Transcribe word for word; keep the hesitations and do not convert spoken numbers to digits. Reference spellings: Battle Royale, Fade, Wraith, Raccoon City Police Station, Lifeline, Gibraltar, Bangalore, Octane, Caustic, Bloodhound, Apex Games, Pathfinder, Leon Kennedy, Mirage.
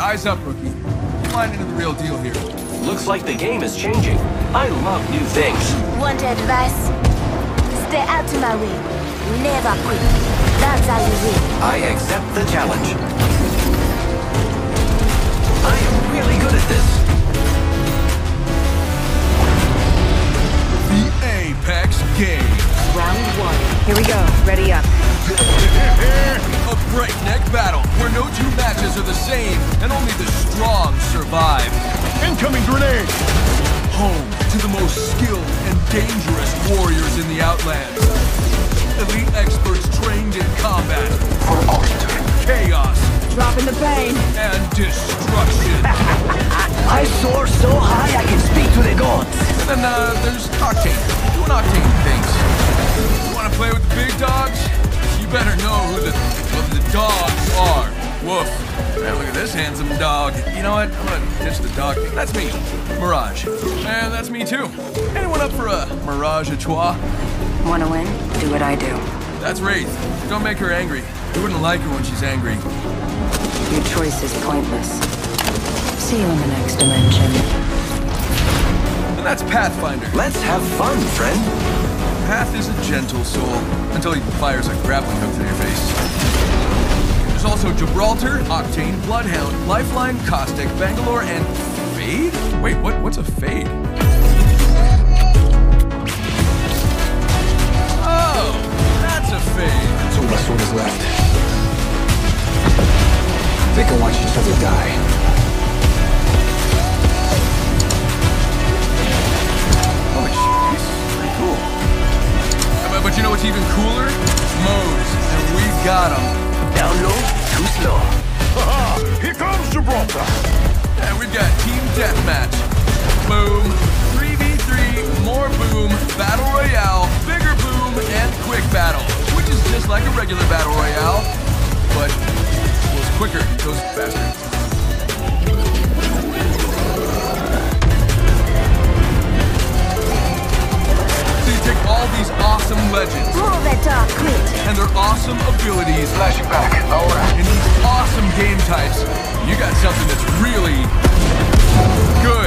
Eyes up, rookie. You're flying into the real deal here. Looks like the game is changing. I love new things. Want advice? Stay out of my way. Never quit. That's how you win. I accept the challenge. I am really good at this. The Apex Games. Round one. Here we go. Ready up. A breakneck battle where no two matches are the same and only the strong survive. Incoming grenade! Home to the most skilled and dangerous warriors in the Outlands. Elite experts trained in combat. For ultimate chaos. Dropping the pain. And destruction. I soar so high I can speak to the gods. And then uh, there's Octane. Doing Octane things. You wanna play with the big dogs? You better know who the, who the dogs are. Woof. Man, look at this handsome dog. You know what? I'm gonna ditch the dog thing. That's me, Mirage. And that's me too. Anyone up for a Mirage à trois? Wanna win? Do what I do. That's Wraith. Don't make her angry. You wouldn't like her when she's angry. Your choice is pointless. See you in the next dimension. And that's Pathfinder. Let's have fun, friend. Path is a gentle soul until he fires a grappling hook to your face. There's also Gibraltar, Octane, Bloodhound, Lifeline, Caustic, Bangalore, and Fade? Wait, what? What's a Fade? Oh, that's a Fade. That's all my sword is left. They can watch each other die. Holy shit, this is pretty cool. But, but you know what's even cooler? Modes, and we've got them. Down low, too slow. Ha-ha! Here comes Gibraltar! And we've got Team Deathmatch. Boom, three v three, more boom, Battle Royale, bigger boom, and Quick Battle. Which is just like a regular Battle Royale, but it goes quicker, it goes faster. So you take all these awesome legends. Rule that dog quit. And their awesome abilities. Flashing back. Alright. In these awesome game types, you got something that's really good.